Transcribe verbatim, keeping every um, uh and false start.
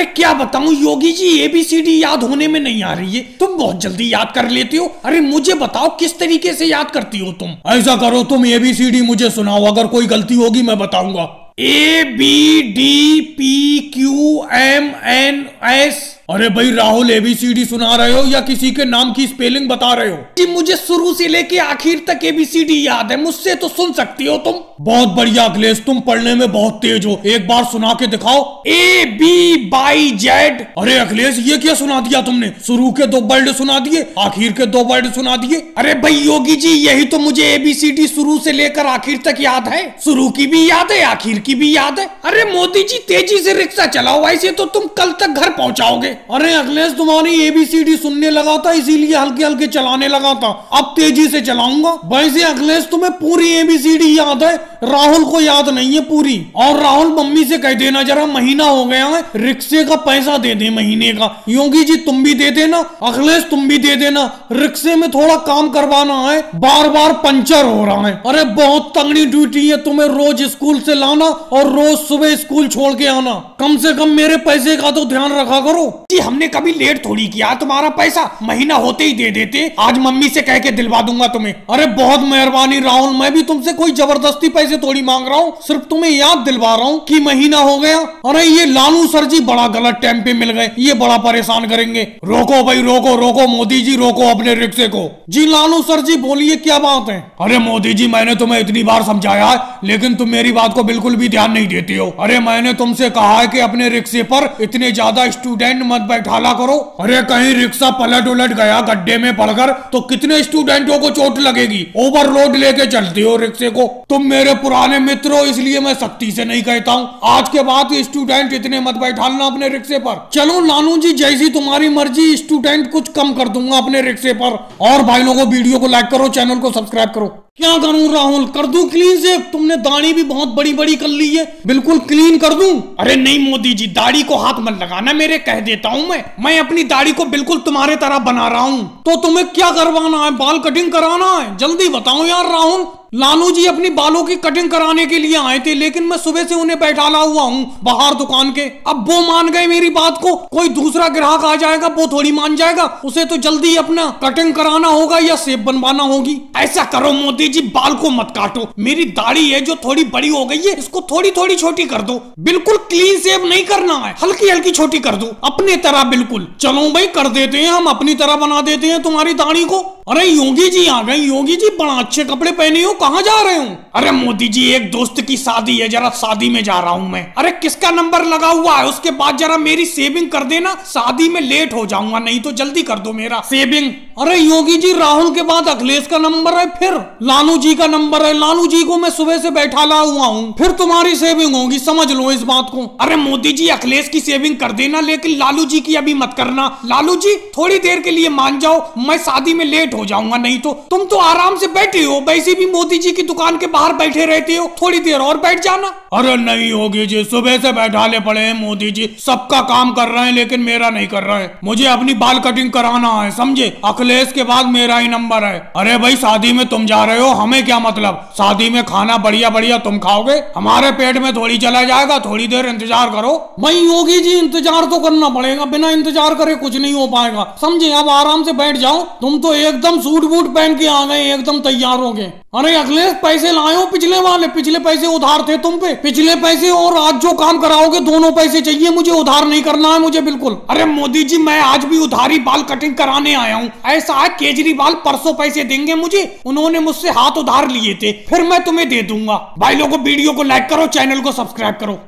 अरे क्या बताऊं योगी जी, एबीसीडी याद होने में नहीं आ रही है। तुम बहुत जल्दी याद कर लेते हो। अरे मुझे बताओ किस तरीके से याद करती हो तुम। ऐसा करो तुम एबीसीडी मुझे सुनाओ, अगर कोई गलती होगी मैं बताऊंगा। A B D P Q M N S. अरे भाई राहुल एबीसीडी सुना रहे हो या किसी के नाम की स्पेलिंग बता रहे हो? जी मुझे शुरू से लेके आखिर तक एबीसीडी याद है, मुझसे तो सुन सकती हो तुम। बहुत बढ़िया अखिलेश, तुम पढ़ने में बहुत तेज हो, एक बार सुना के दिखाओ। A B by Z. अरे अखिलेश ये क्या सुना दिया तुमने? शुरू के दो वर्ड सुना दिए, आखिर के दो वर्ड सुना दिए। अरे भाई योगी जी यही तो मुझे एबीसीडी शुरू से लेकर आखिर तक याद है, शुरू की भी याद है आखिर की भी याद है। अरे मोदी जी तेजी से रिक्शा चलाओ, ऐसे तो तुम कल तक घर पहुँचाओगे। अरे अखिलेश तुम्हारी एबीसीडी सुनने लगा था इसीलिए हल्के हल्के चलाने लगा था, अब तेजी से चलाऊंगा। वैसे अखिलेश तुम्हें पूरी एबीसीडी याद है, राहुल को याद नहीं है पूरी। और राहुल मम्मी से कह देना जरा महीना हो गया है रिक्शे का पैसा दे दे महीने का। योगी जी तुम भी दे देना, अखिलेश तुम भी दे देना, रिक्शे में थोड़ा काम करवाना है, बार बार पंचर हो रहा है। अरे बहुत तंगड़ी ड्यूटी है तुम्हें, रोज स्कूल से लाना और रोज सुबह स्कूल छोड़ के आना। कम से कम मेरे पैसे का तो ध्यान रखा करो। जी हमने कभी लेट थोड़ी किया तुम्हारा पैसा, महीना होते ही दे देते। आज मम्मी से कह के दिलवा दूंगा तुम्हें। अरे बहुत मेहरबानी राहुल, मैं भी तुमसे कोई जबरदस्ती पैसे थोड़ी मांग रहा हूँ, सिर्फ तुम्हें याद दिलवा रहा हूँ कि महीना हो गया। अरे ये लालू सर जी बड़ा गलत टाइम पे मिल गए, ये बड़ा परेशान करेंगे। रोको भाई रोको रोको, मोदी जी रोको अपने रिक्शे को। जी लालू सर जी बोलिए क्या बात है? अरे मोदी जी मैंने तुम्हें इतनी बार समझाया है लेकिन तुम मेरी बात को बिल्कुल भी ध्यान नहीं देती हो। अरे मैंने तुमसे कहा है कि अपने रिक्शे पर इतने ज्यादा स्टूडेंट मत बैठाला करो। अरे कहीं रिक्शा पलट उलट गया गड्ढे में पड़कर तो कितने स्टूडेंटों को चोट लगेगी। ओवरलोड लेके चलते हो रिक्शे को। तुम मेरे पुराने मित्र हो इसलिए मैं सख्ती से नहीं कहता हूँ, आज के बाद स्टूडेंट इतने मत बैठालना अपने रिक्शे पर। चलो लालू जी जैसी तुम्हारी मर्जी, स्टूडेंट कुछ कम कर दूंगा अपने रिक्शे पर। और भाई लोगों वीडियो को लाइक करो, चैनल को सब्सक्राइब करो। क्या करूं राहुल, कर दूं क्लीन से? तुमने दाढ़ी भी बहुत बड़ी बड़ी कर ली है, बिल्कुल क्लीन कर दूं? अरे नहीं मोदी जी दाढ़ी को हाथ मत लगाना मेरे, कह देता हूं मैं मैं अपनी दाढ़ी को बिल्कुल तुम्हारे तरह बना रहा हूं। तो तुम्हें क्या करवाना है, बाल कटिंग कराना है? जल्दी बताओ यार राहुल। लालू जी अपनी बालों की कटिंग कराने के लिए आए थे लेकिन मैं सुबह से उन्हें बैठाला हुआ हूँ बाहर दुकान के। अब वो मान गए मेरी बात को, कोई दूसरा ग्राहक आ जाएगा वो थोड़ी मान जाएगा, उसे तो जल्दी अपना कटिंग कराना होगा या शेप बनवाना होगी। ऐसा करो मोदी जी बाल को मत काटो, मेरी दाढ़ी है जो थोड़ी बड़ी हो गई है इसको थोड़ी थोड़ी छोटी कर दो, बिल्कुल क्लीन शेप नहीं करना है, हल्की हल्की छोटी कर दो अपने तरह बिल्कुल। चलो भाई कर देते हैं हम, अपनी तरह बना देते हैं तुम्हारी दाढ़ी को। अरे योगी जी आ गए। योगी जी बड़ा अच्छे कपड़े पहने हो, कहाँ जा रहे हो? अरे मोदी जी एक दोस्त की शादी है, जरा शादी में जा रहा हूँ मैं। अरे किसका नंबर लगा हुआ है? उसके बाद जरा मेरी सेविंग कर देना, शादी में लेट हो जाऊंगा नहीं तो, जल्दी कर दो मेरा सेविंग। अरे योगी जी राहुल के बाद अखिलेश का नंबर है, फिर लालू जी का नंबर है, लालू जी को मैं सुबह से बैठाला हुआ हूँ, फिर तुम्हारी सेविंग होगी समझ लो इस बात को। अरे मोदी जी अखिलेश की सेविंग कर देना लेकिन लालू जी की अभी मत करना। लालू जी थोड़ी देर के लिए मान जाओ, मैं शादी में लेट हो जाऊंगा नहीं तो। तुम तो आराम से बैठे हो, वैसे भी मोदी जी की दुकान के बाहर बैठे रहते हो, थोड़ी देर और बैठ जाना। अरे नहीं योगी जी सुबह से बैठाले पड़े हैं, मोदी जी सबका काम कर रहे हैं लेकिन मेरा नहीं कर रहे हैं, मुझे अपनी बाल कटिंग कराना है समझे, अखिलेश के बाद मेरा ही नंबर है। अरे भाई शादी में तुम जा रहे हो हमें क्या मतलब, शादी में खाना बढ़िया बढ़िया तुम खाओगे, हमारे पेट में थोड़ी चला जाएगा, थोड़ी देर इंतजार करो। भाई योगी जी इंतजार तो करना पड़ेगा, बिना इंतजार करे कुछ नहीं हो पाएगा समझे, अब आराम से बैठ जाओ। तुम तो एकदम सूट बूट पहन के आ गए, एकदम तैयार हो गए। अरे अखिलेश पैसे लाए हो पिछले वाले, पिछले पैसे उधार थे तुम पे, पिछले पैसे और आज जो काम कराओगे दोनों पैसे चाहिए मुझे, उधार नहीं करना है मुझे बिल्कुल। अरे मोदी जी मैं आज भी उधारी बाल कटिंग कराने आया हूँ, ऐसा है केजरीवाल परसों पैसे देंगे मुझे, उन्होंने मुझसे हाथ उधार लिए थे, फिर मैं तुम्हें दे दूंगा। भाई लोगों वीडियो को लाइक करो, चैनल को सब्सक्राइब करो।